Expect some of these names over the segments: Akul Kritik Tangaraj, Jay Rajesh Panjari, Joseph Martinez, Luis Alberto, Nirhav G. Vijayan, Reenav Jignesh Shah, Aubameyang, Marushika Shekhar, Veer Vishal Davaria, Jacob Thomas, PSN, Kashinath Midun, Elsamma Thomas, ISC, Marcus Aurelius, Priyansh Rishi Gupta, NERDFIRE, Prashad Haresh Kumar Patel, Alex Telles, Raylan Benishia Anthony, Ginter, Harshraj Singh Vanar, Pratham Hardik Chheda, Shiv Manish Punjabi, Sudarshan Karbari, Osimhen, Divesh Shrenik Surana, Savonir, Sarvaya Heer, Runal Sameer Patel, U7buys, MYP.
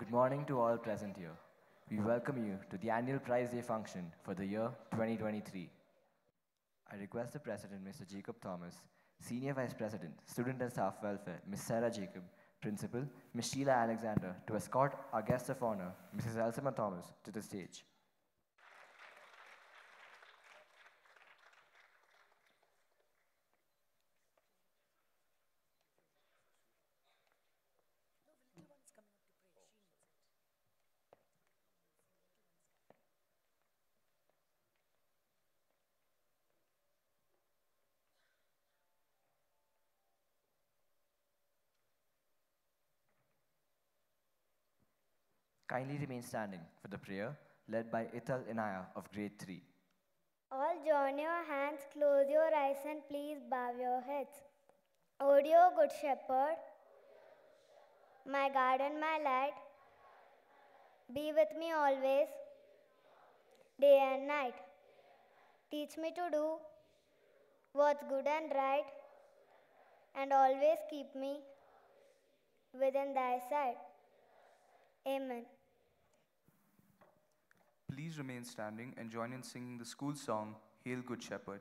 Good morning to all present here. We welcome you to the annual prize day function for the year 2023. I request the President, Mr. Jacob Thomas, Senior Vice President, Student and Staff Welfare, Ms. Sarah Jacob, Principal, Ms. Sheila Alexander, to escort our guest of honor, Mrs. Elsamma Thomas, to the stage. Kindly remain standing for the prayer led by Ithal Inaya of Grade 3. All join your hands, close your eyes and please bow your heads. O dear Good Shepherd, my guide and my light, be with me always, day and night. Teach me to do what's good and right, and always keep me within thy sight. Amen. Please remain standing and join in singing the school song, Hail Good Shepherd.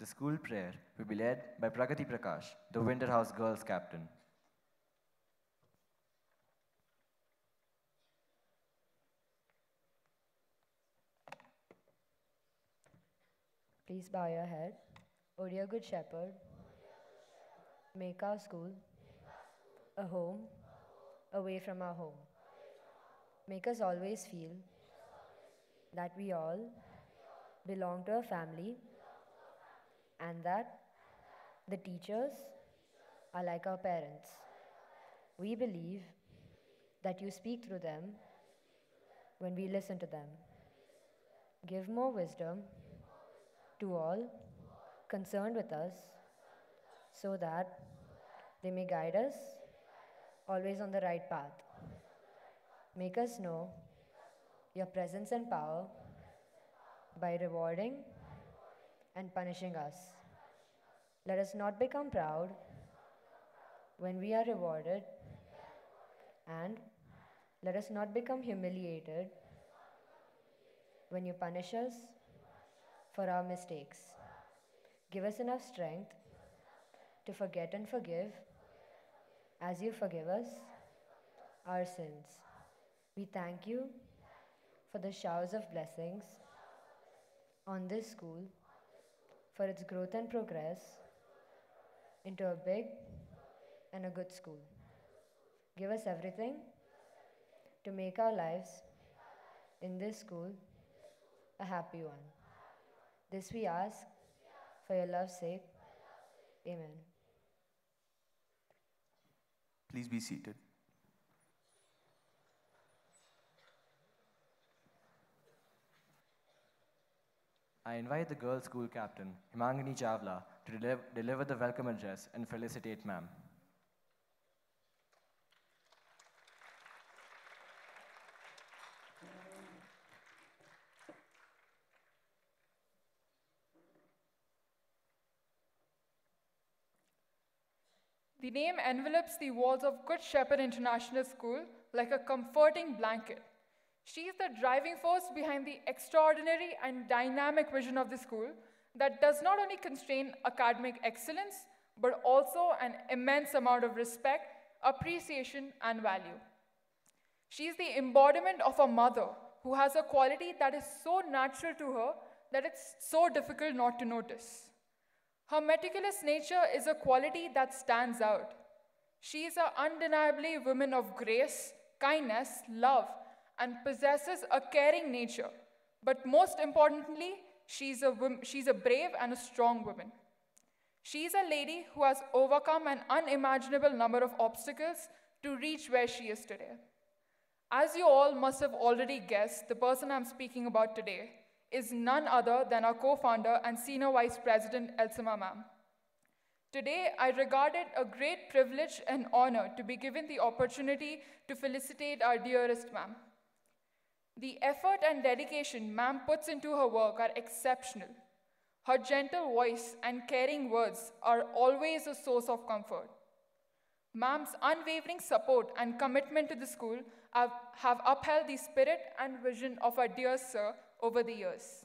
The school prayer will be led by Pragati Prakash, the Winterhouse Girls Captain. Please bow your head. O dear Good Shepherd, make our school a home away from our home. Make us always feel that we all belong to a family, and that the teachers are like our parents. We believe that you speak through them when we listen to them. Give more wisdom to all concerned with us so that they may guide us always on the right path. Make us know your presence and power by rewarding and punishing us. Let us not become proud when we are rewarded, and let us not become humiliated when you punish us for our mistakes. Give us enough strength to forget and forgive as you forgive us our sins. We thank you for the showers of blessings on this school, for its growth and progress into a big and a good school. Give us everything to make our lives in this school a happy one. This we ask for your love's sake. Amen. Please be seated. I invite the girls' school captain, Hemangini Chawla, to deliver the welcome address and felicitate ma'am. The name envelops the walls of Good Shepherd International School like a comforting blanket. She is the driving force behind the extraordinary and dynamic vision of the school that does not only constrain academic excellence, but also an immense amount of respect, appreciation, and value. She is the embodiment of a mother who has a quality that is so natural to her that it's so difficult not to notice. Her meticulous nature is a quality that stands out. She is an undeniably woman of grace, kindness, love, and possesses a caring nature. But most importantly, she's a brave and a strong woman. She is a lady who has overcome an unimaginable number of obstacles to reach where she is today. As you all must have already guessed, the person I'm speaking about today is none other than our co-founder and senior vice president, Elsamma ma'am. Today, I regard it a great privilege and honor to be given the opportunity to felicitate our dearest ma'am. The effort and dedication ma'am puts into her work are exceptional. Her gentle voice and caring words are always a source of comfort. Ma'am's unwavering support and commitment to the school have upheld the spirit and vision of our dear sir over the years.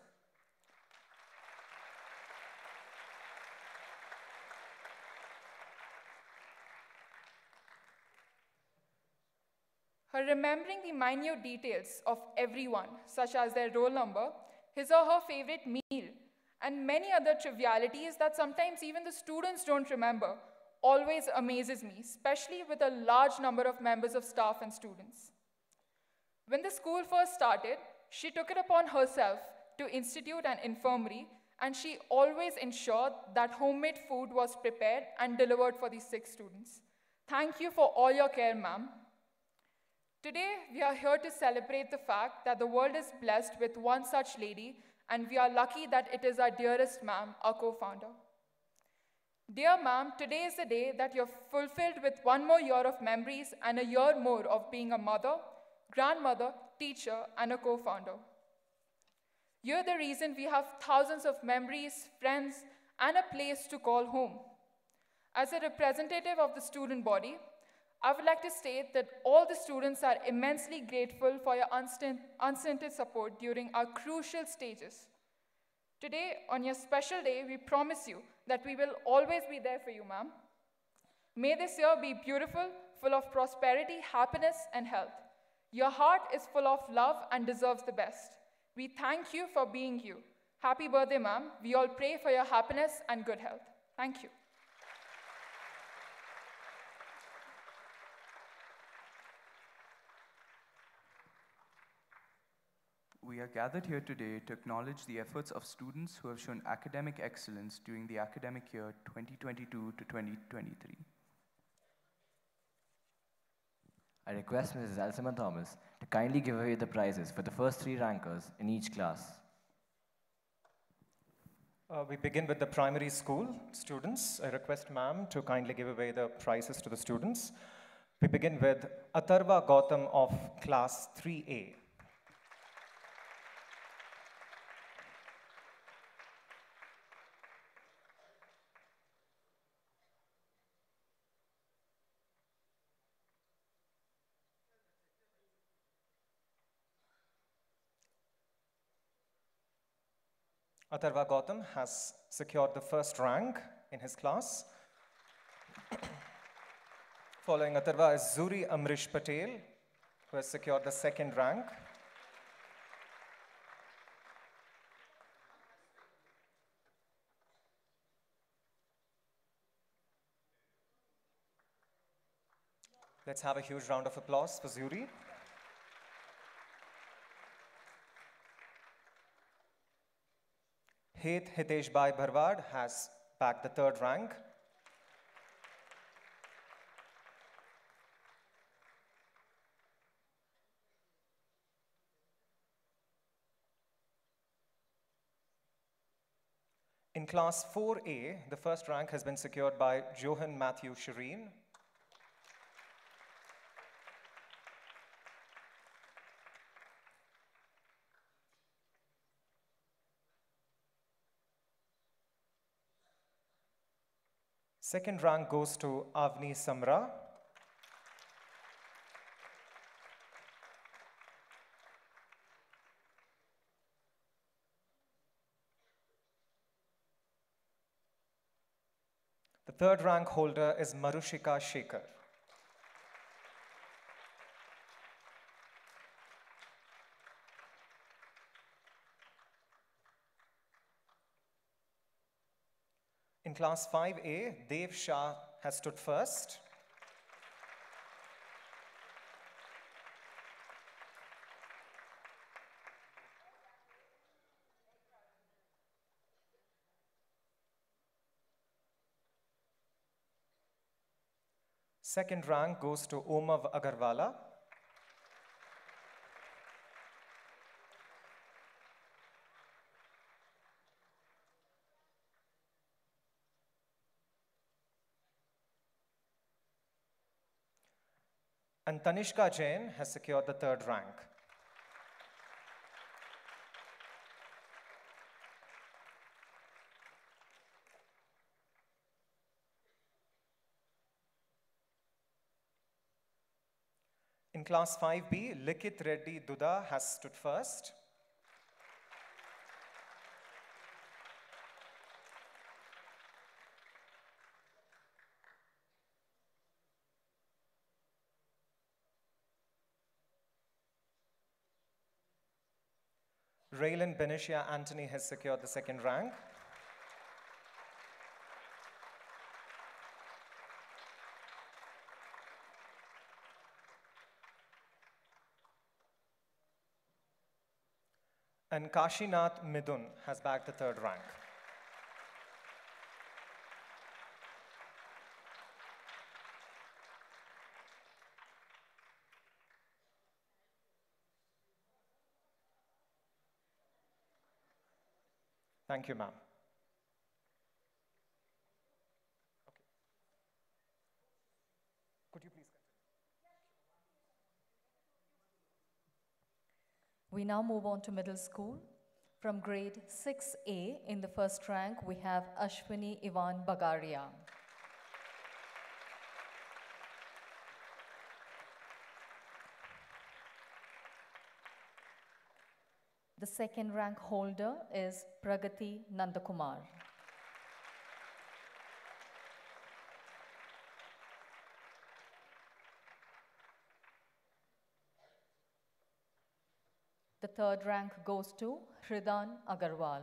Her remembering the minute details of everyone, such as their roll number, his or her favorite meal, and many other trivialities that sometimes even the students don't remember, always amazes me, especially with a large number of members of staff and students. When the school first started, she took it upon herself to institute an infirmary, and she always ensured that homemade food was prepared and delivered for the sick students. Thank you for all your care, ma'am. Today, we are here to celebrate the fact that the world is blessed with one such lady, and we are lucky that it is our dearest ma'am, our co-founder. Dear ma'am, today is the day that you're fulfilled with one more year of memories and a year more of being a mother, grandmother, teacher, and a co-founder. You're the reason we have thousands of memories, friends, and a place to call home. As a representative of the student body, I would like to state that all the students are immensely grateful for your unstinted support during our crucial stages. Today, on your special day, we promise you that we will always be there for you, ma'am. May this year be beautiful, full of prosperity, happiness, and health. Your heart is full of love and deserves the best. We thank you for being you. Happy birthday, ma'am. We all pray for your happiness and good health. Thank you. We are gathered here today to acknowledge the efforts of students who have shown academic excellence during the academic year 2022 to 2023. I request Mrs. Elsamma Thomas to kindly give away the prizes for the first three rankers in each class. We begin with the primary school students. I request ma'am to kindly give away the prizes to the students. We begin with Atharva Gautam of class 3A. Atharva Gautam has secured the first rank in his class. Following Atharva is Zuri Amrish Patel, who has secured the second rank. Let's have a huge round of applause for Zuri. Het Hitesh Bhai Bharwad has bagged the third rank. In class 4A, the first rank has been secured by Johan Matthew Shireen. Second rank goes to Avni Samra. The third rank holder is Marushika Shekhar. In class 5A, Dev Shah has stood first. Second rank goes to Omav Agarwala. And Tanishka Jain has secured the third rank. In class 5B, Likit Reddy Duda has stood first. Raylan Benishia Anthony has secured the second rank. And Kashinath Midun has bagged the third rank. Thank you, ma'am. Okay. Could you please continue? We now move on to middle school. From grade 6A, in the first rank, we have Ashwini Ivan Bagaria. The second rank holder is Pragati Nandakumar. The third rank goes to Hridan Agarwal.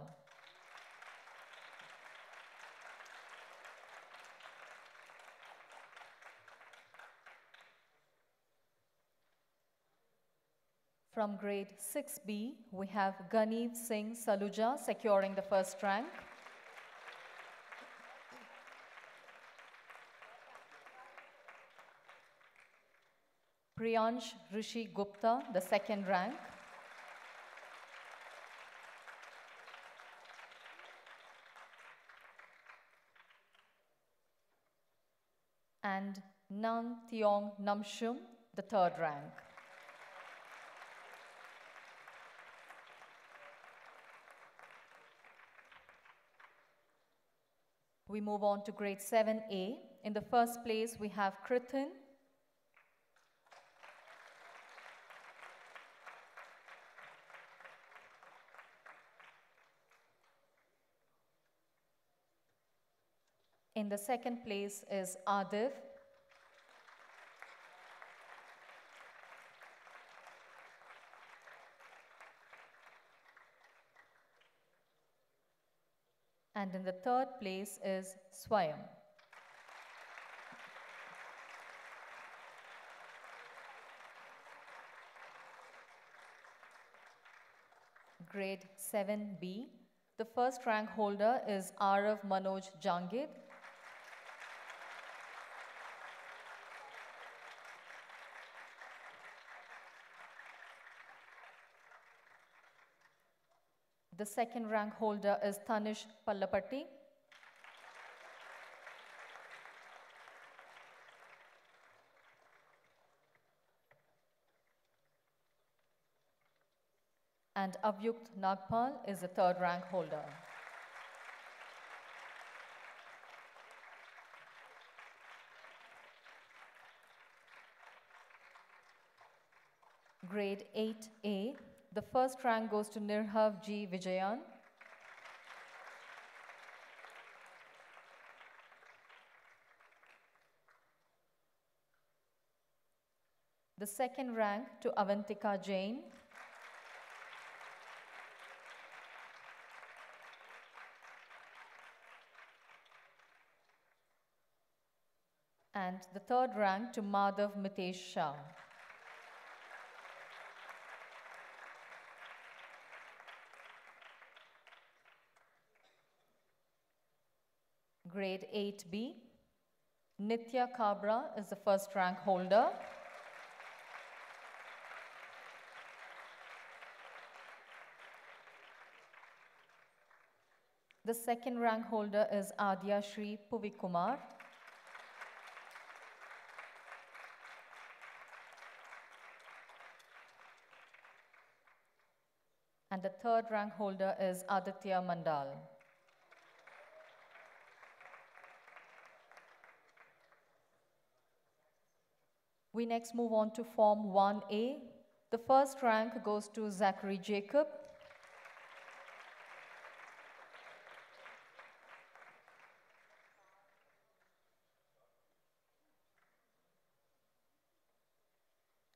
From grade 6B, we have Ganeev Singh Saluja securing the first rank. Priyansh Rishi Gupta, the second rank. And Nang Thiong Namshum, the third rank. We move on to grade 7A. In the first place, we have Krithin. In the second place is Adif. And in the third place is Swayam. Grade 7B. The first rank holder is Arav Manoj Jangid. The second rank holder is Tanish Pallapatti. And Avyukt Nagpal is the third rank holder. Grade 8A. The first rank goes to Nirhav G. Vijayan. The second rank to Avantika Jain. And the third rank to Madhav Mitesh Shah. Grade 8B, Nitya Kabra is the first rank holder. The second rank holder is Adya Shri Puvikumar. And the third rank holder is Aditya Mandal. We next move on to Form 1A. The first rank goes to Zachary Jacob.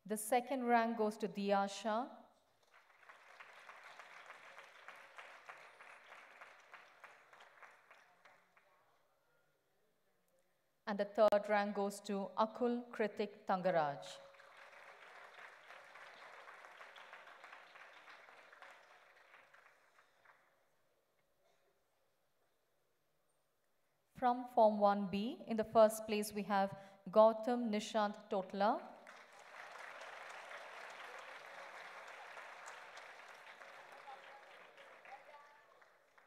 The second rank goes to Diya Shah. And the third rank goes to Akul Kritik Tangaraj. From Form 1B, in the first place we have Gautam Nishant Totla.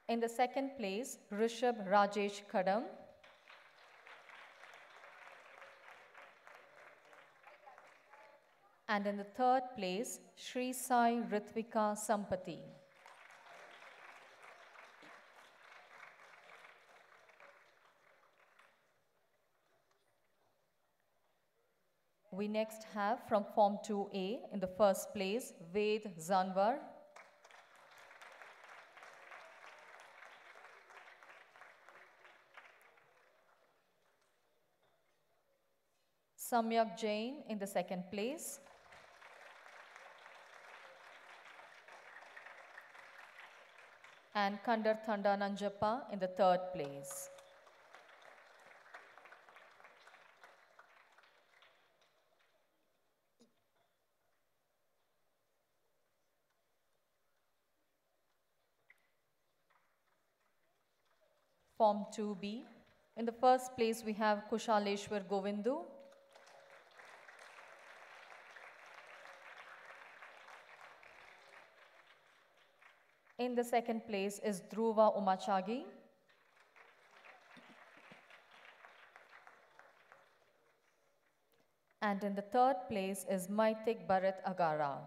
In the second place, Rishabh Rajesh Kadam. And in the third place, Shri Sai Ritvika Sampati. We next have from Form 2A, in the first place, Ved Zanwar. Samyak Jain in the second place. And Kandar Thandananjappa in the third place. Form 2B. In the first place we have Kushaleshwar Govindu. In the second place is Dhruva Umachagi. And in the third place is Maitik Bharat Agara.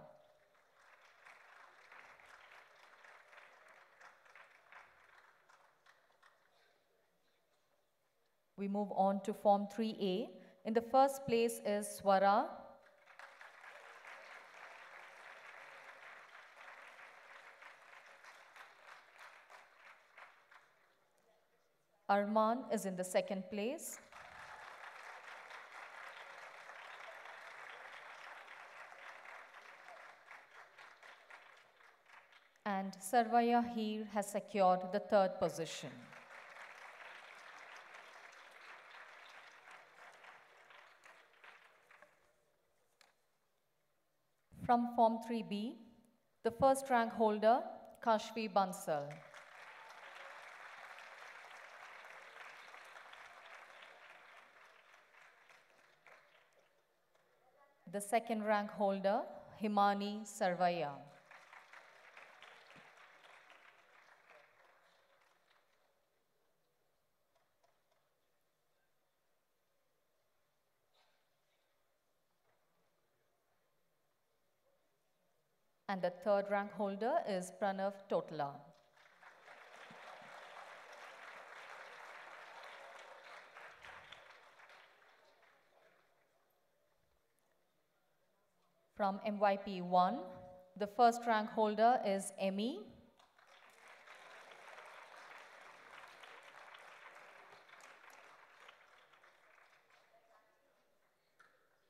We move on to Form 3A. In the first place is Swara. Arman is in the second place. And Sarvaya Heer has secured the third position. From Form 3B, the first rank holder, Kashvi Bansal. The second rank holder, Himani Sarvaya. And the third rank holder is Pranav Totla. From MYP 1, the first rank holder is Emmy.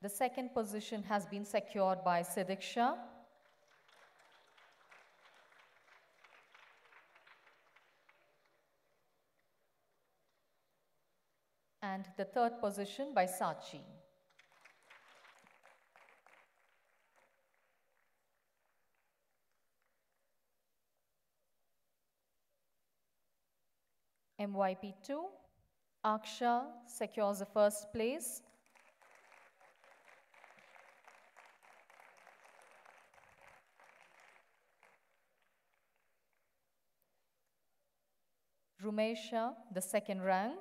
The second position has been secured by Sidiksha. And the third position by Sachi. MYP 2, Aksha secures the first place. Rumesha, the second rank.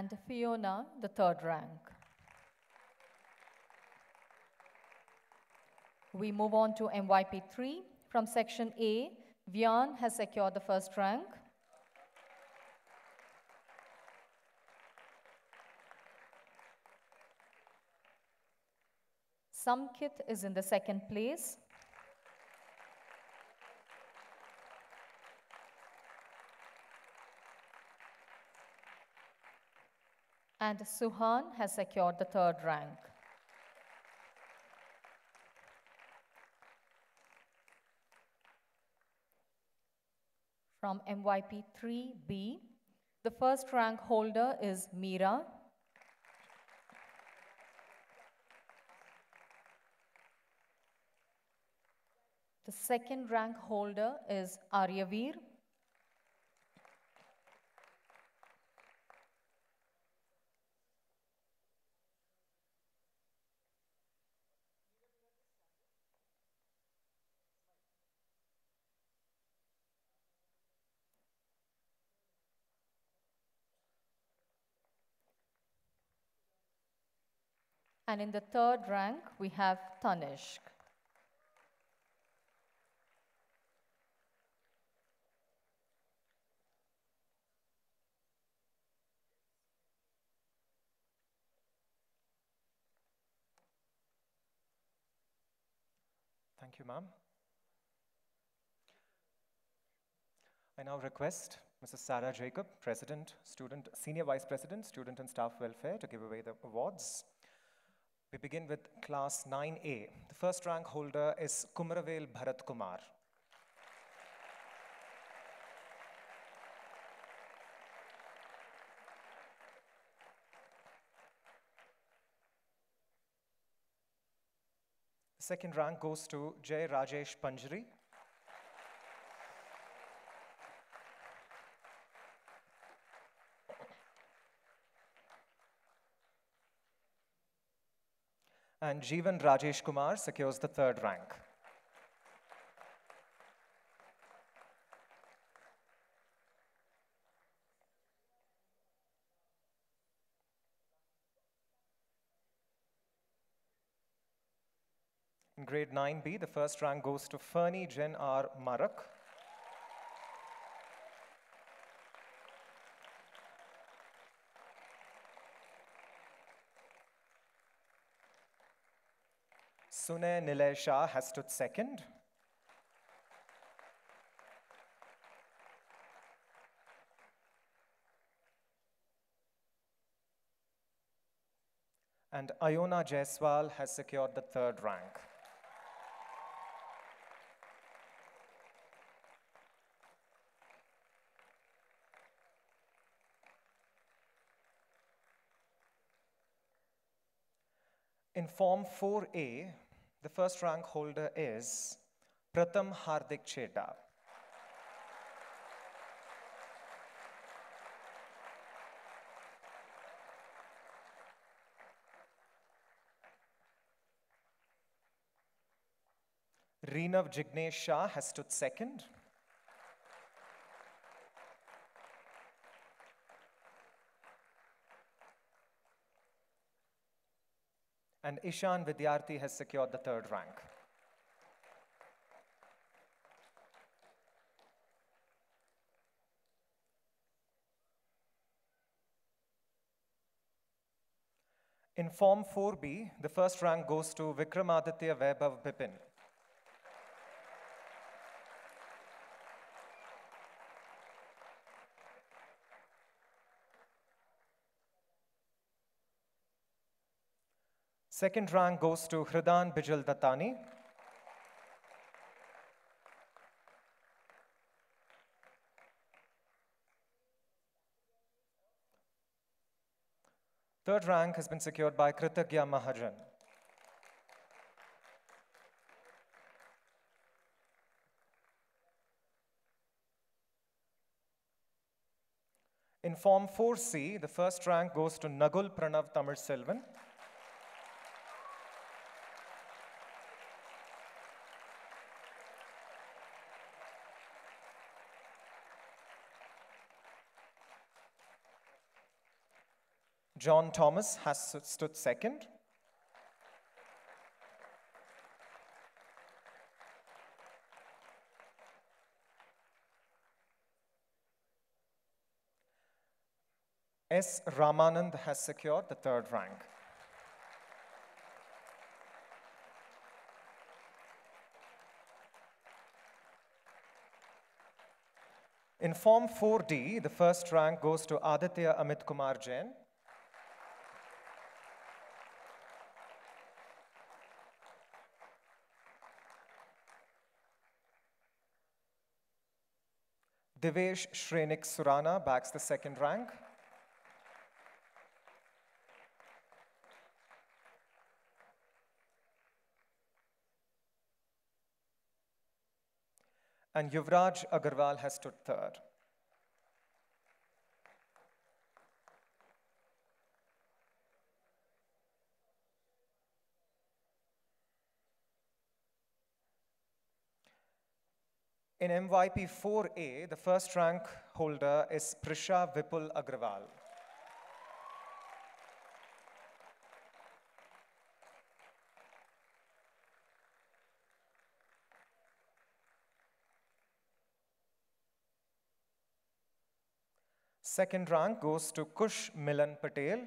And Fiona, the third rank. We move on to MYP 3. From Section A, Vyan has secured the first rank. Samkit is in the second place. And Suhan has secured the third rank. From MYP 3B, the first rank holder is Meera. The second rank holder is Aryaveer. And in the third rank, we have Tanishk. Thank you, ma'am. I now request Mrs. Sarah Jacob, President, Student, Senior Vice President, Student and Staff Welfare, to give away the awards. We begin with Class 9A. The first rank holder is Kumaravel Bharat Kumar. The second rank goes to Jay Rajesh Panjari. And Jeevan Rajesh Kumar secures the third rank. In grade 9B, the first rank goes to Fernie Jen R. Marak. Sunay Nilay Shah has stood second. And Ayona Jaiswal has secured the third rank. In Form 4A, the first rank holder is Pratham Hardik Chheda. Reenav Jignesh Shah has stood second. And Ishan Vidyarthi has secured the third rank. In Form 4B, the first rank goes to Vikramaditya Vaibhav Bipin. Second rank goes to Hridan Bijal Dattani. Third rank has been secured by Kritagya Mahajan. In Form 4C, the first rank goes to Nagul Pranav Tamil Selvan. John Thomas has stood second. S. Ramanand has secured the third rank. In Form 4D, the first rank goes to Aditya Amit Kumar Jain. Divesh Shrenik Surana backs the second rank. And Yuvraj Agarwal has stood third. In MYP 4A, the first rank holder is Prisha Vipul Agrawal. Second rank goes to Kush Milan Patel.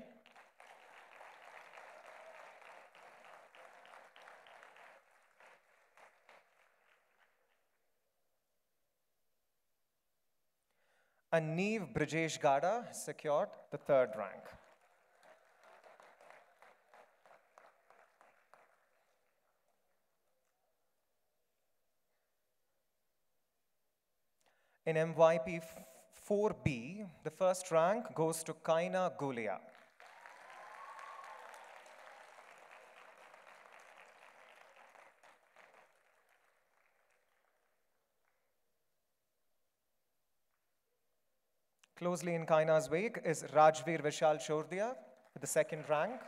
And Neev Brijesh Gada secured the third rank. In MYP 4B, the first rank goes to Kaina Gulia. Closely in Kaina's wake is Rajveer Vishal Chordia with the second rank.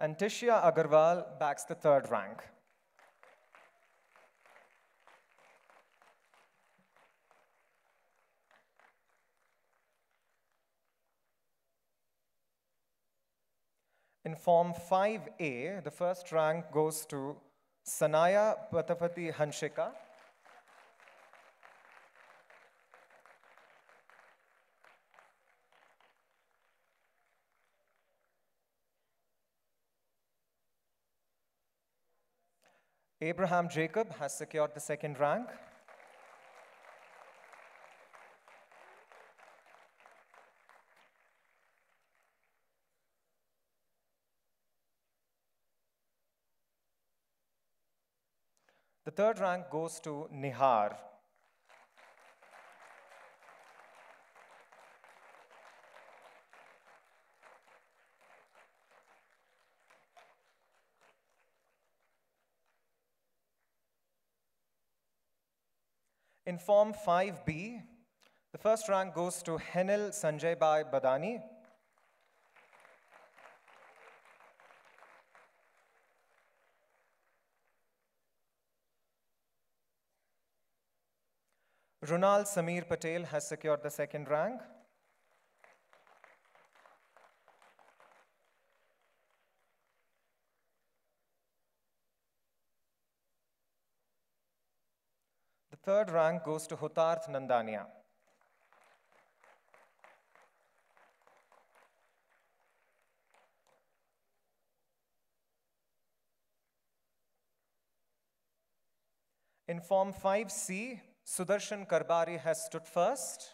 And Tishya Agarwal backs the third rank. In Form 5A, the first rank goes to Sanaya Patapati Hanshika. Abraham Jacob has secured the second rank. The third rank goes to Nihar. In Form 5B, the first rank goes to Henil Sanjaybhai Badani. Runal Sameer Patel has secured the second rank. The third rank goes to Hutarth Nandania. In Form 5C, Sudarshan Karbari has stood first.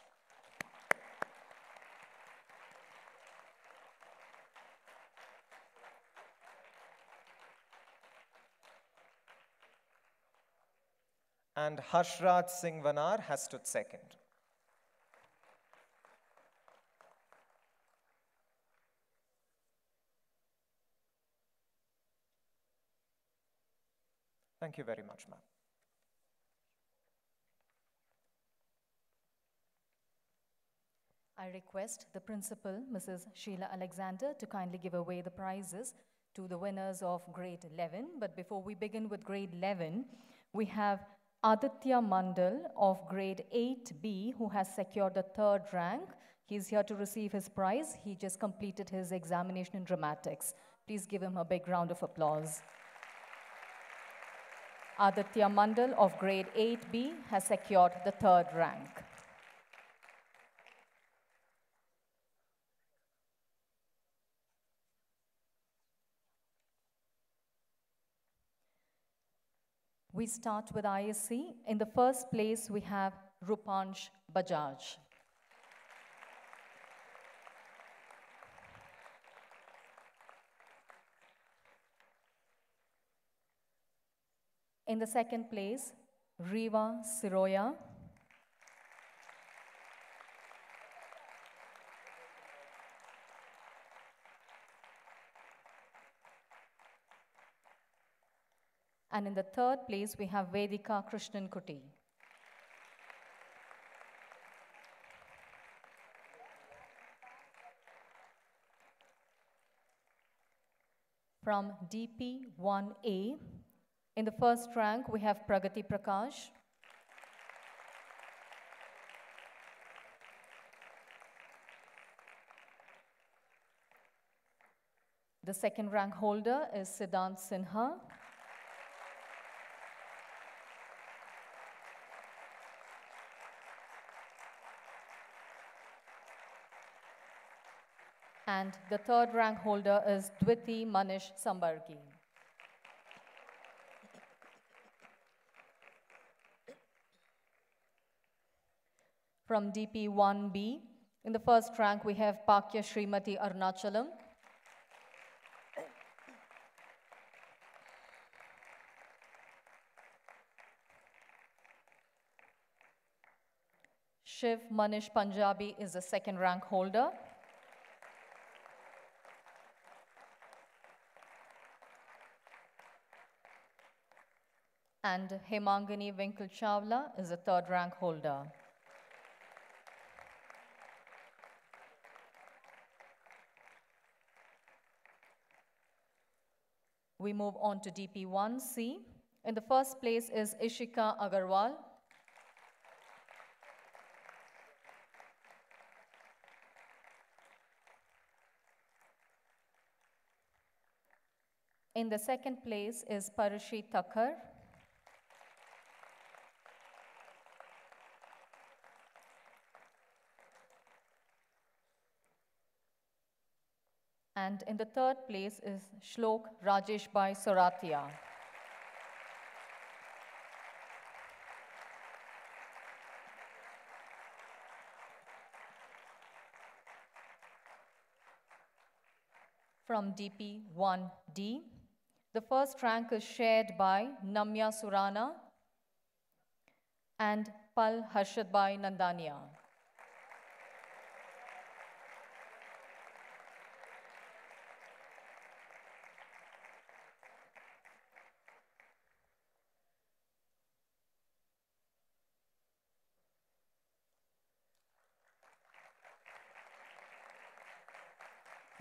And Harshraj Singh Vanar has stood second. Thank you very much, ma'am. I request the principal, Mrs. Sheila Alexander, to kindly give away the prizes to the winners of grade 11. But before we begin with grade 11, we have Aditya Mandal of grade 8B, who has secured the third rank. He's here to receive his prize. He just completed his examination in dramatics. Please give him a big round of applause. Aditya Mandal of grade 8B has secured the third rank. We start with ISC. In the first place, we have Rupansh Bajaj. In the second place, Riva Siroya. And in the third place, we have Vedika Krishnan Kuti. From DP1A, in the first rank, we have Pragati Prakash. The second rank holder is Siddhant Sinha. And the third rank holder is Dwiti Manish Sambargi. From DP1B, in the first rank we have Pakya Srimati Arnachalam. Shiv Manish Punjabi is the second rank holder. And Hemangini Chawla is the third rank holder. We move on to DP1C. In the first place is Ishika Agarwal. In the second place is Parushi Thakkar. And in the third place is Shlok Rajeshbhai Soratia. from DP1D. The first rank is shared by Namya Surana and Pal Harshadbhai Nandania.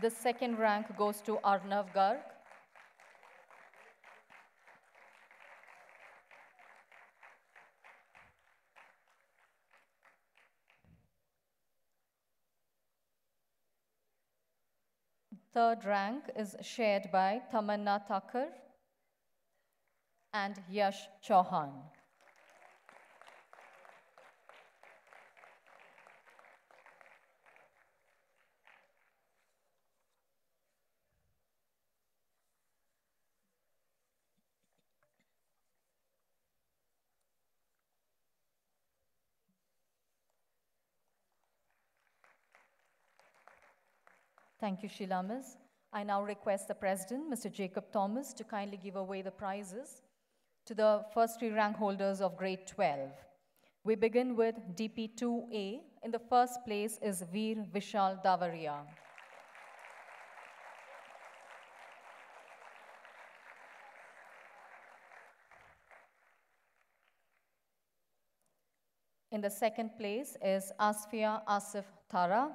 The second rank goes to Arnav Garg. Third rank is shared by Tamanna Thakur and Yash Chauhan. Thank you, Sheila Miss. I now request the President, Mr. Jacob Thomas, to kindly give away the prizes to the first three rank holders of grade 12. We begin with DP2A. In the first place is Veer Vishal Davaria. In the second place is Asfia Asif Thara.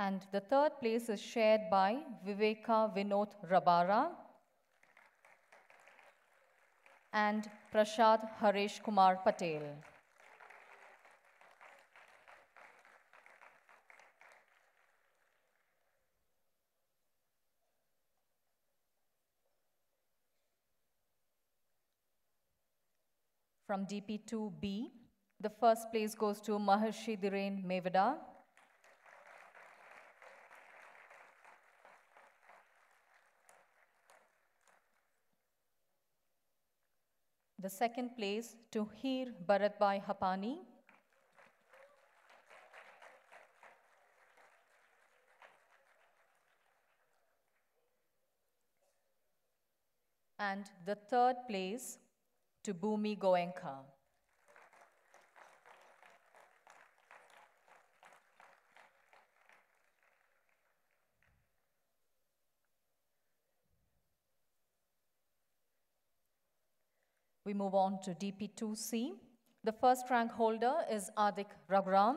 And the third place is shared by Viveka Vinod Rabara and Prashad Haresh Kumar Patel. From DP2B, the first place goes to Maharshi Dhiren Mevada. The second place to Heer Bharatbhai Hapani. And the third place to Bhumi Goenka. We move on to DP2C. The first rank holder is Adik Raghuram.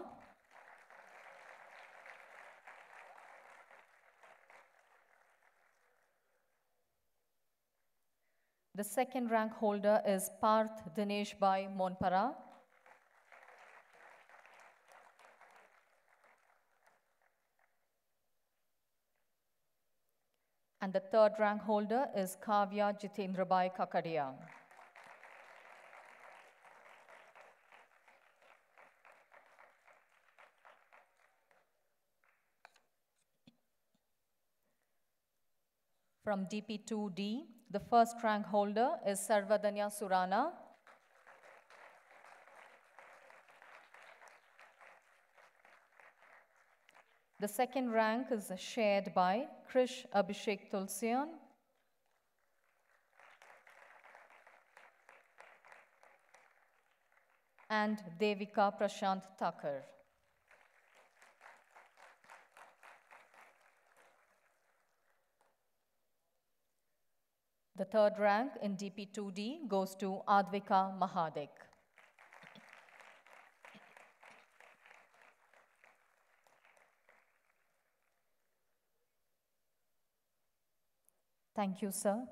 The second rank holder is Parth Dinesh Bhai Monpara. And the third rank holder is Kavya Jitendra Bhai Kakadia. From DP2D, the first rank holder is Sarvadanya Surana. The second rank is shared by Krish Abhishek Tulsian. And Devika Prashant Thakur. The third rank in DP2D goes to Advika Mahadik. Thank you, sir.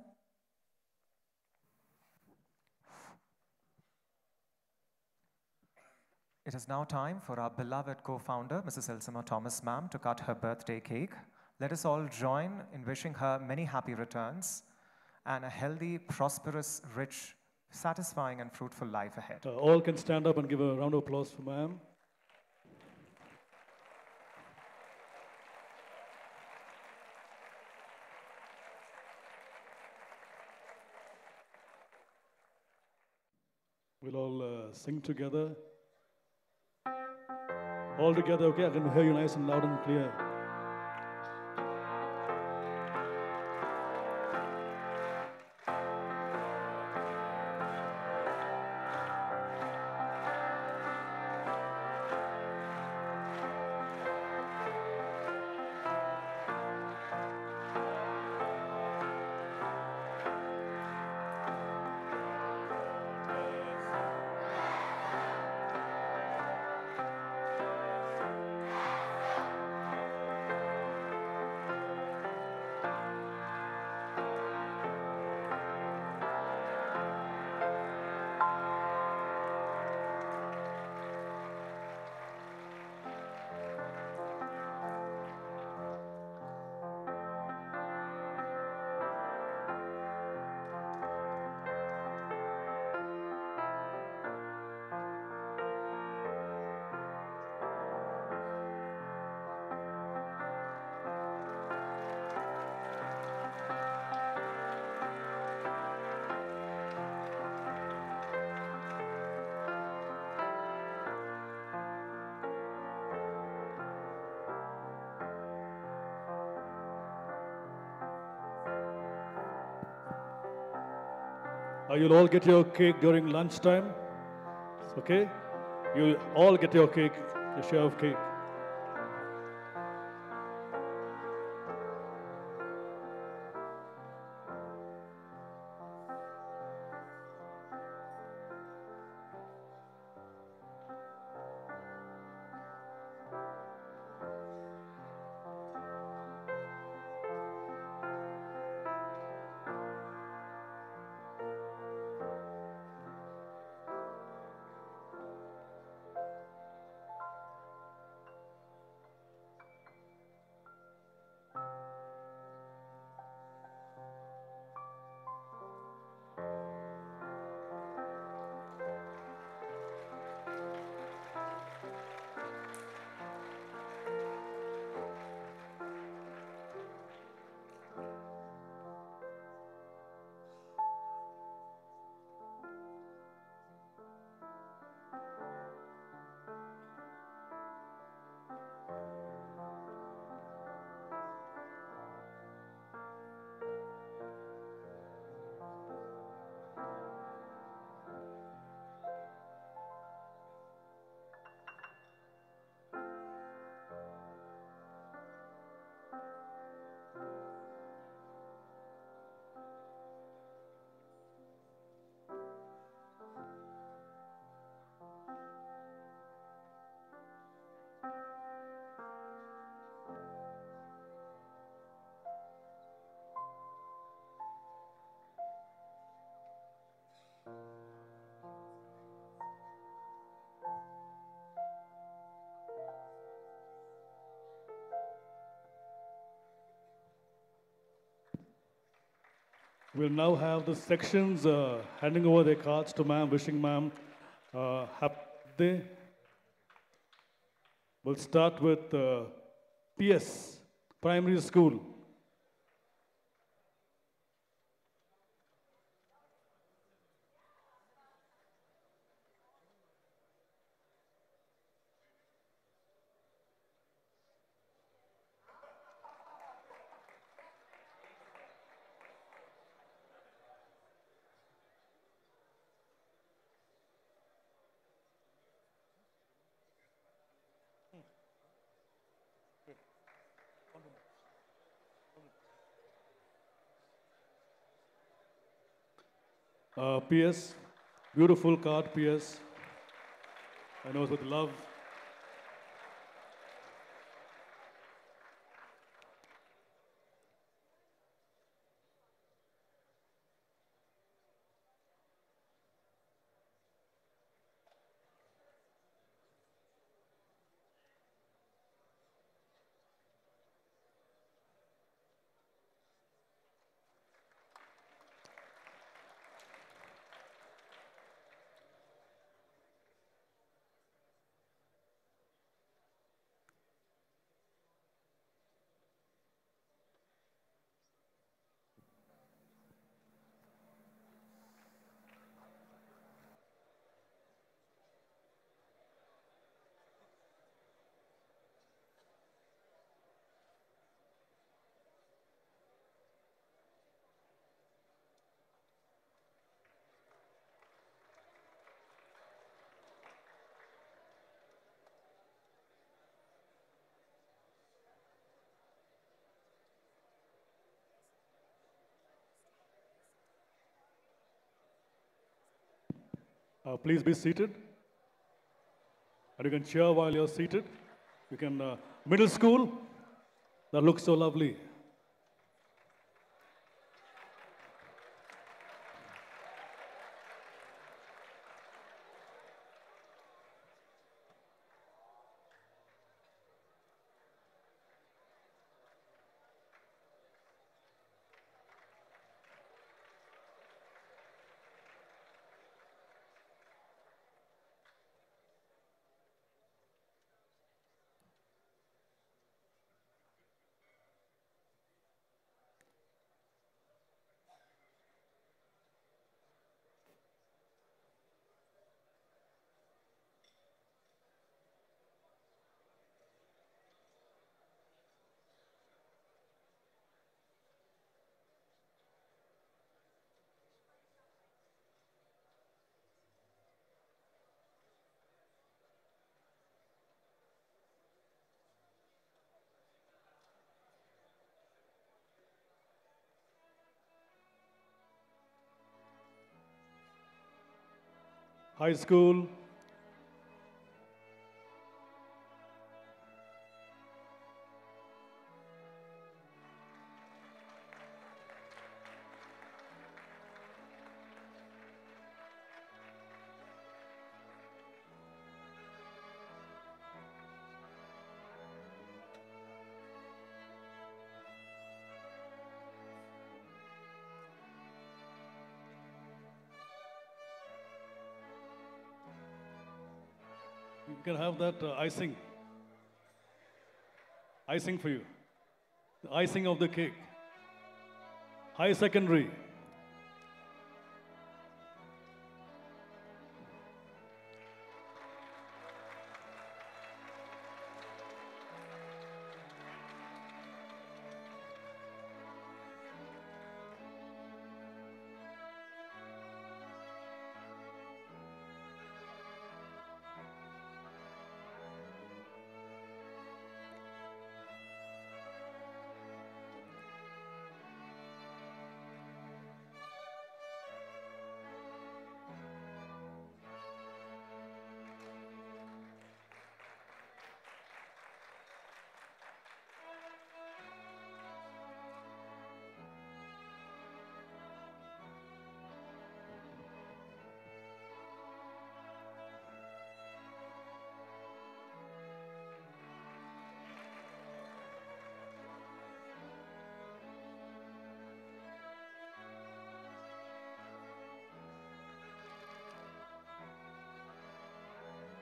It is now time for our beloved co-founder, Mrs. Elsamma Thomas, ma'am, to cut her birthday cake. Let us all join in wishing her many happy returns and a healthy, prosperous, rich, satisfying, and fruitful life ahead. All can stand up and give a round of applause for ma'am. We'll all sing together. All together, okay? I can hear you nice and loud and clear. You'll all get your cake during lunchtime. It's okay? You'll all get your cake, your share of cake. We'll now have the sections handing over their cards to ma'am, wishing ma'am happy day. We'll start with PS, primary school. PS, beautiful card, PS. I know it's with love. Please be seated. And you can cheer while you're seated. You can, middle school, that looks so lovely. High school, you can have that icing for you, the icing of the cake. High secondary,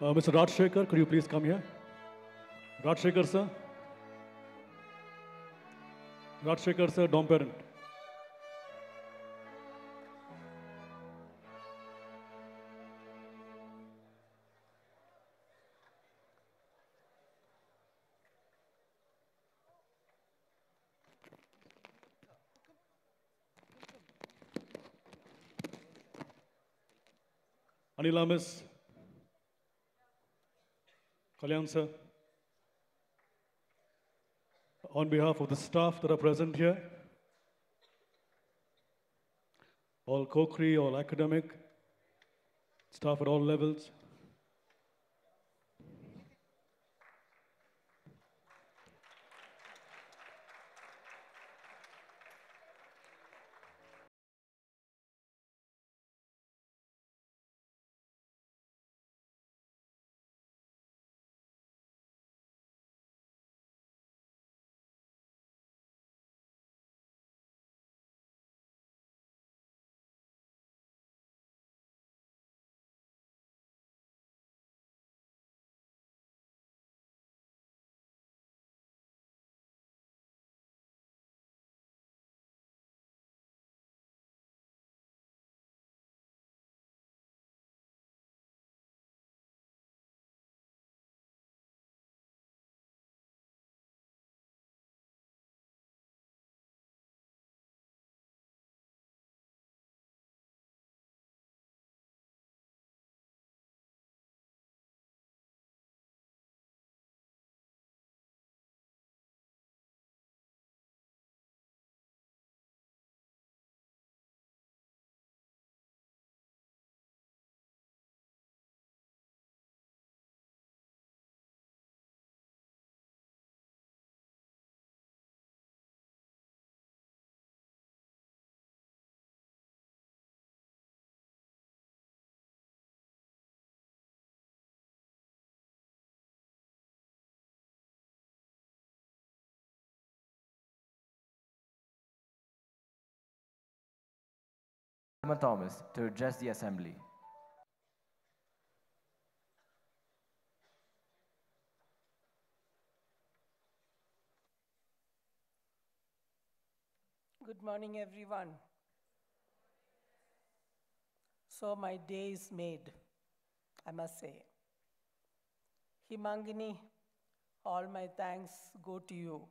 Mr. Rajshekhar, could you please come here? Rajshekhar sir? Rajshekhar sir, Domparent. Anil Amis. Kalyan sir, on behalf of the staff that are present here, all Kokri, all academic, staff at all levels, Elsamma Thomas to address the Assembly. Good morning, everyone. So my day is made, I must say. Hemangini, all my thanks go to you.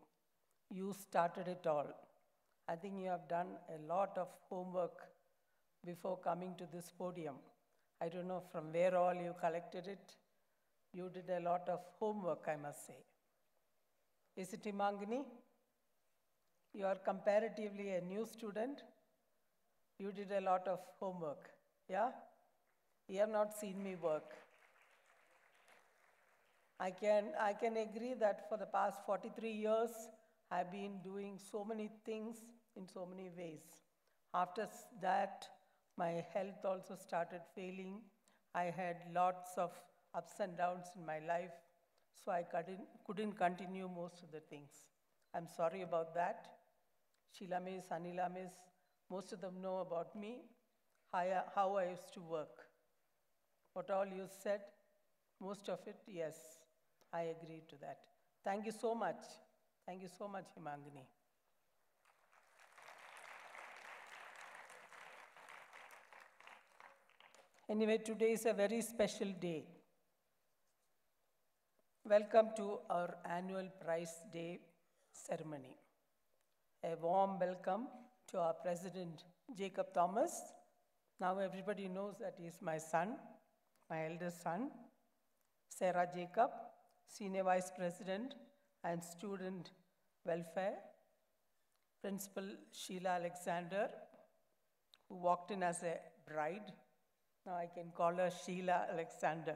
You started it all. I think you have done a lot of homework before coming to this podium. I don't know from where all you collected it. You did a lot of homework, I must say. Is it Hemangini? You are comparatively a new student. You did a lot of homework. Yeah? You have not seen me work. I can agree that for the past 43 years, I've been doing so many things in so many ways. After that, my health also started failing. I had lots of ups and downs in my life, so I couldn't continue most of the things. I'm sorry about that. Sheila Miss, Anila Miss, most of them know about me, how I used to work. What all you said, most of it, yes, I agree to that. Thank you so much. Thank you so much, Hemangini. Anyway, today is a very special day. Welcome to our annual Prize Day ceremony. A warm welcome to our President, Jacob Thomas. Now everybody knows that he is my son, my eldest son. Sarah Jacob, Senior Vice President and Student Welfare, Principal Sheila Alexander, who walked in as a bride. Now I can call her Sheila Alexander.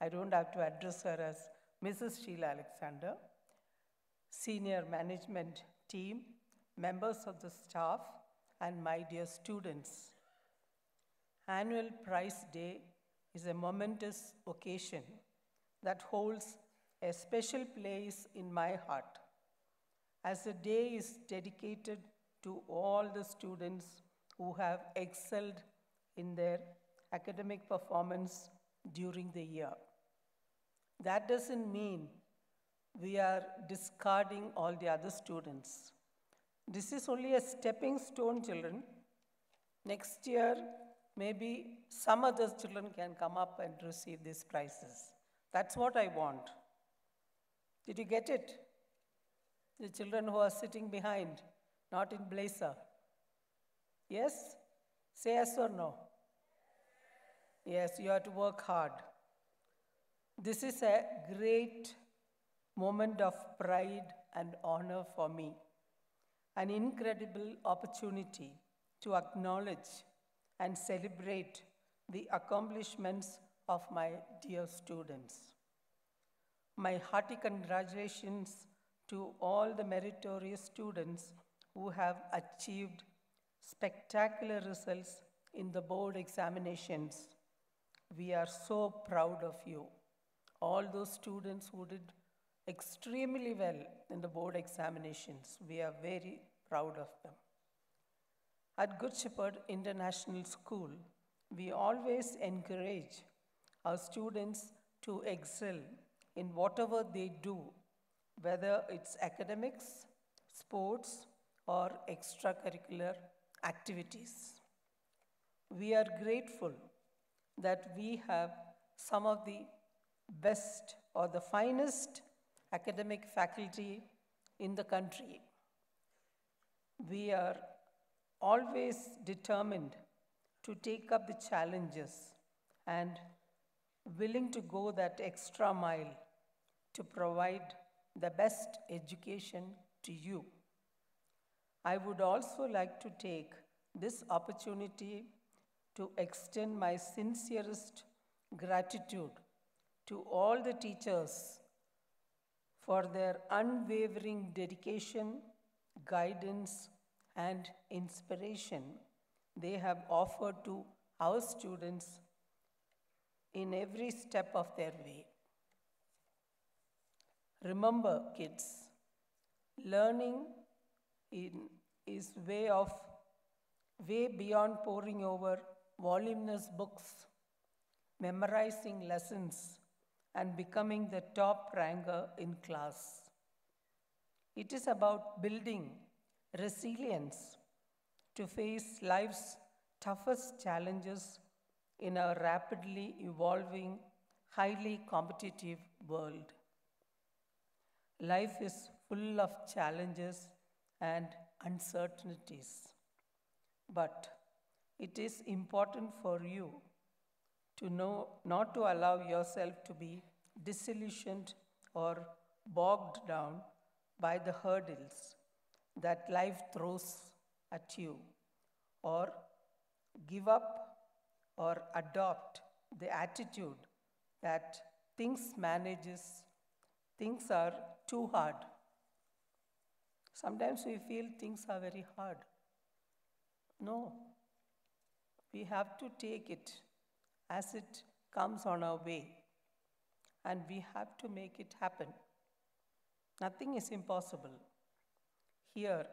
I don't have to address her as Mrs. Sheila Alexander. Senior management team, members of the staff, and my dear students. Annual Prize Day is a momentous occasion that holds a special place in my heart, as the day is dedicated to all the students who have excelled in their academic performance during the year. That doesn't mean we are discarding all the other students. This is only a stepping stone, children. Next year, maybe some other children can come up and receive these prizes. That's what I want. Did you get it? The children who are sitting behind, not in blazer. Yes? Say yes or no? Yes, you have to work hard. This is a great moment of pride and honor for me. An incredible opportunity to acknowledge and celebrate the accomplishments of my dear students. My hearty congratulations to all the meritorious students who have achieved spectacular results in the board examinations. We are so proud of you. All those students who did extremely well in the board examinations, we are very proud of them. At Good Shepherd International School, we always encourage our students to excel in whatever they do, whether it's academics, sports, or extracurricular activities. We are grateful that we have some of the best or the finest academic faculty in the country. We are always determined to take up the challenges and willing to go that extra mile to provide the best education to you. I would also like to take this opportunity to extend my sincerest gratitude to all the teachers for their unwavering dedication, guidance, and inspiration they have offered to our students in every step of their way. Remember, kids, learning is way of way beyond poring over voluminous books, memorizing lessons, and becoming the top ranker in class. It is about building resilience to face life's toughest challenges in a rapidly evolving, highly competitive world. Life is full of challenges and uncertainties, but it is important for you to know not to allow yourself to be disillusioned or bogged down by the hurdles that life throws at you, or give up or adopt the attitude that things are too hard. Sometimes we feel things are very hard. No, we have to take it as it comes on our way, and we have to make it happen. Nothing is impossible. Here,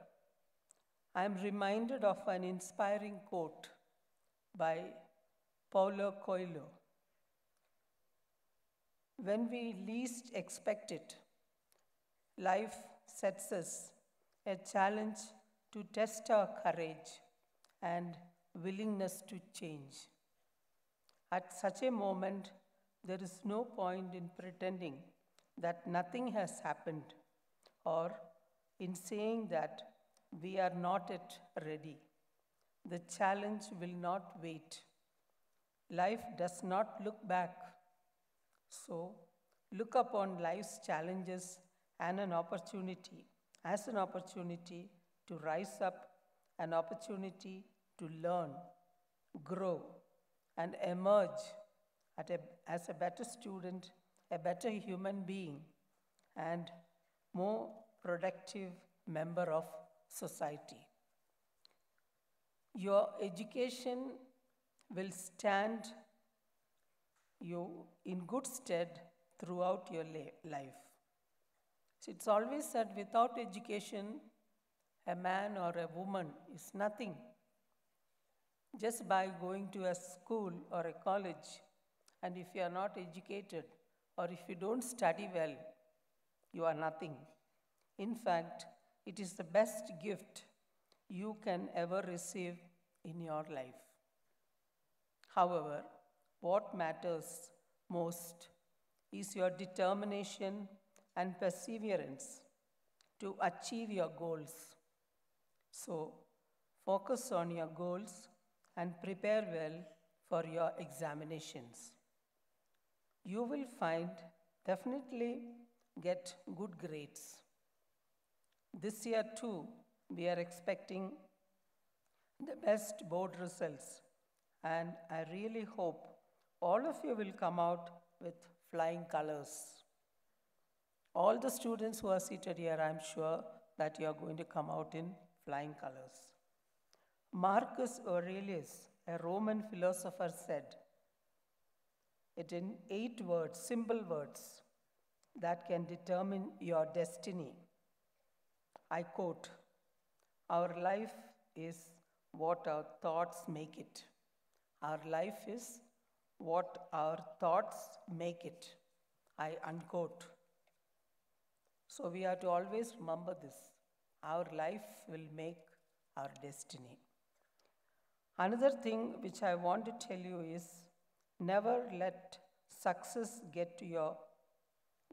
I am reminded of an inspiring quote by Paulo Coelho. When we least expect it, life sets us a challenge to test our courage and willingness to change. At such a moment, there is no point in pretending that nothing has happened or in saying that we are not yet ready. The challenge will not wait. Life does not look back. So, look upon life's challenges and an opportunity, as an opportunity to rise up, an opportunity to learn, grow, and emerge as a better student, a better human being, and more productive member of society. Your education will stand you in good stead throughout your life. So it's always said, without education, a man or a woman is nothing. Just by going to a school or a college, and if you are not educated, or if you don't study well, you are nothing. In fact, it is the best gift you can ever receive in your life. However, what matters most is your determination and perseverance to achieve your goals. So, focus on your goals and prepare well for your examinations. You will definitely get good grades. This year too, we are expecting the best board results, and I really hope all of you will come out with flying colors. All the students who are seated here, I'm sure that you are going to come out in flying colors. Marcus Aurelius, a Roman philosopher, said it in 8 words, simple words, that can determine your destiny. I quote, "Our life is what our thoughts make it. Our life is what our thoughts make it." I unquote. So we have to always remember this. Our life will make our destiny. Another thing which I want to tell you is, never let success get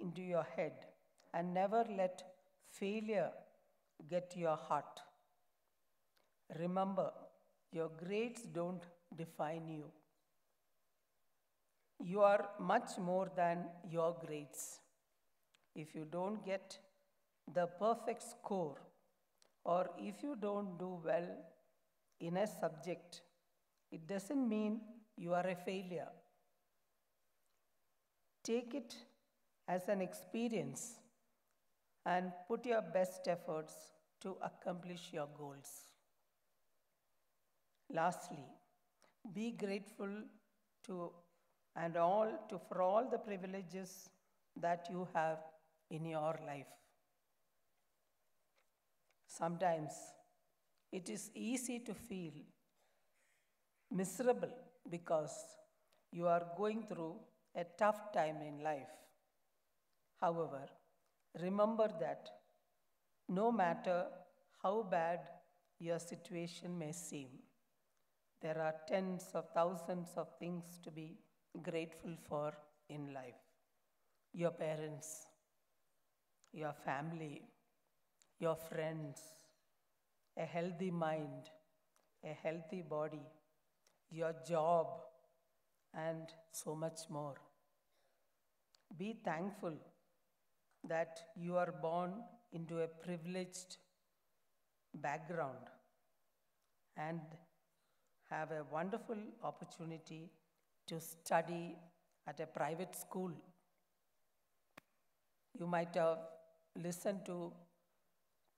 into your head, and never let failure get to your heart. Remember, your grades don't define you. You are much more than your grades. If you don't get the perfect score, or if you don't do well in a subject, it doesn't mean you are a failure. Take it as an experience and put your best efforts to accomplish your goals. Lastly, be grateful for all the privileges that you have in your life. Sometimes it is easy to feel miserable because you are going through a tough time in life. However, remember that no matter how bad your situation may seem, there are tens of thousands of things to be grateful for in life. Your parents, your family, your friends, a healthy mind, a healthy body, your job, and so much more. Be thankful that you are born into a privileged background and have a wonderful opportunity to study at a private school. You might have listened to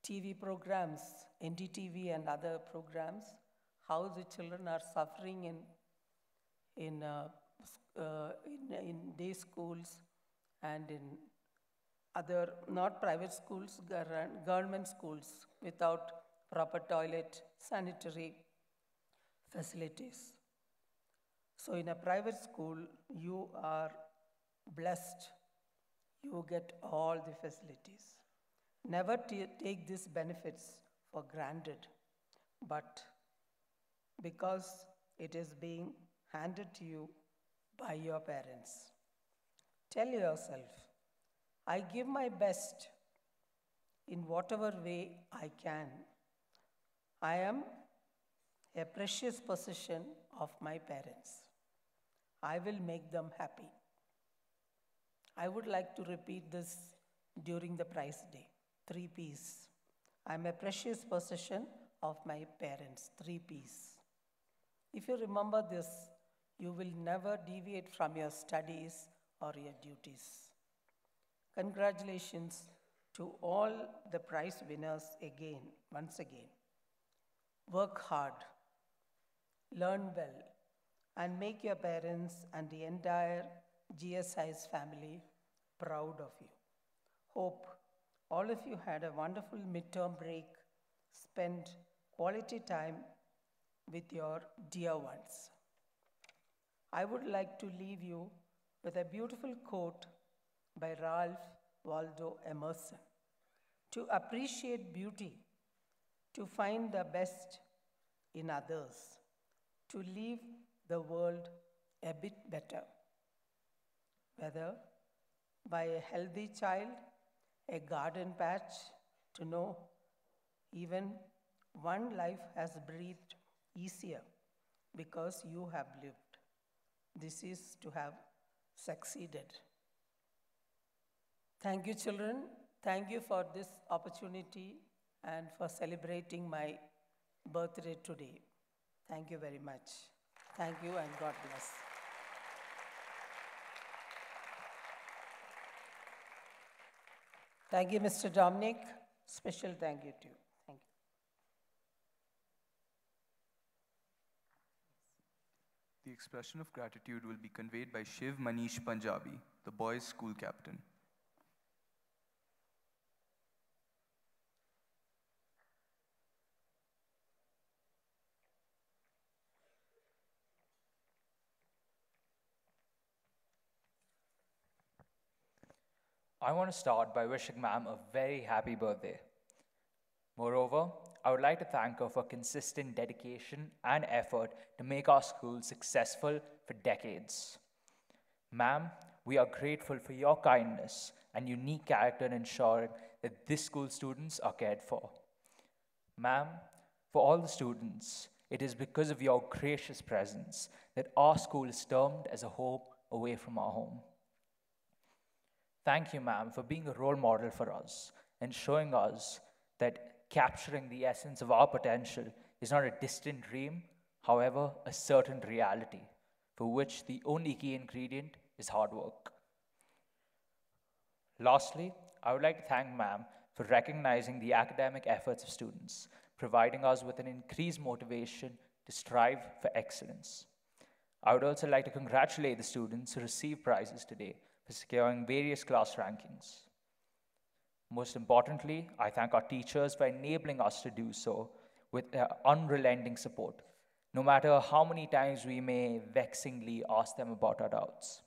TV programs, NDTV and other programs, how the children are suffering in day schools and in other, not private schools, government schools, without proper toilet, sanitary facilities. So in a private school, you are blessed. You get all the facilities. Never take these benefits for granted, but because it is being handed to you by your parents, tell yourself, I give my best in whatever way I can. I am a precious possession of my parents. I will make them happy. I would like to repeat this during the prize day, 3 P's. I'm a precious possession of my parents, 3 P's. If you remember this, you will never deviate from your studies or your duties. Congratulations to all the prize winners again, once again. Work hard, learn well, and make your parents and the entire GSIS family proud of you. Hope all of you had a wonderful midterm break. Spend quality time with your dear ones. I would like to leave you with a beautiful quote by Ralph Waldo Emerson. To appreciate beauty, to find the best in others, to leave the world a bit better, whether by a healthy child, a garden patch, to know even one life has breathed easier because you have lived. This is to have succeeded. Thank you, children. Thank you for this opportunity and for celebrating my birthday today. Thank you very much. Thank you and God bless. Thank you, Mr. Dominic. Special thank you to you. Thank you. The expression of gratitude will be conveyed by Shiv Manish Punjabi, the boys' school captain. I want to start by wishing ma'am a very happy birthday. Moreover, I would like to thank her for consistent dedication and effort to make our school successful for decades. Ma'am, we are grateful for your kindness and unique character in ensuring that this school's students are cared for. Ma'am, for all the students, it is because of your gracious presence that our school is termed as a home away from our home. Thank you, ma'am, for being a role model for us and showing us that capturing the essence of our potential is not a distant dream, however, a certain reality, for which the only key ingredient is hard work. Lastly, I would like to thank ma'am for recognizing the academic efforts of students, providing us with an increased motivation to strive for excellence. I would also like to congratulate the students who received prizes today for securing various class rankings. Most importantly, I thank our teachers for enabling us to do so with their unrelenting support, no matter how many times we may vexingly ask them about our doubts.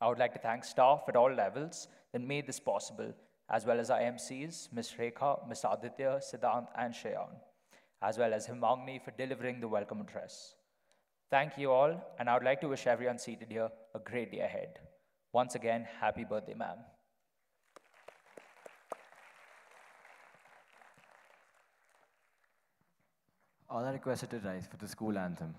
I would like to thank staff at all levels that made this possible, as well as our MCs, Ms. Rekha, Ms. Aditya, Siddhant, and Shayan, as well as Hemangini for delivering the welcome address. Thank you all, and I would like to wish everyone seated here a great day ahead. Once again, happy birthday, ma'am. All are requested to rise for the school anthem.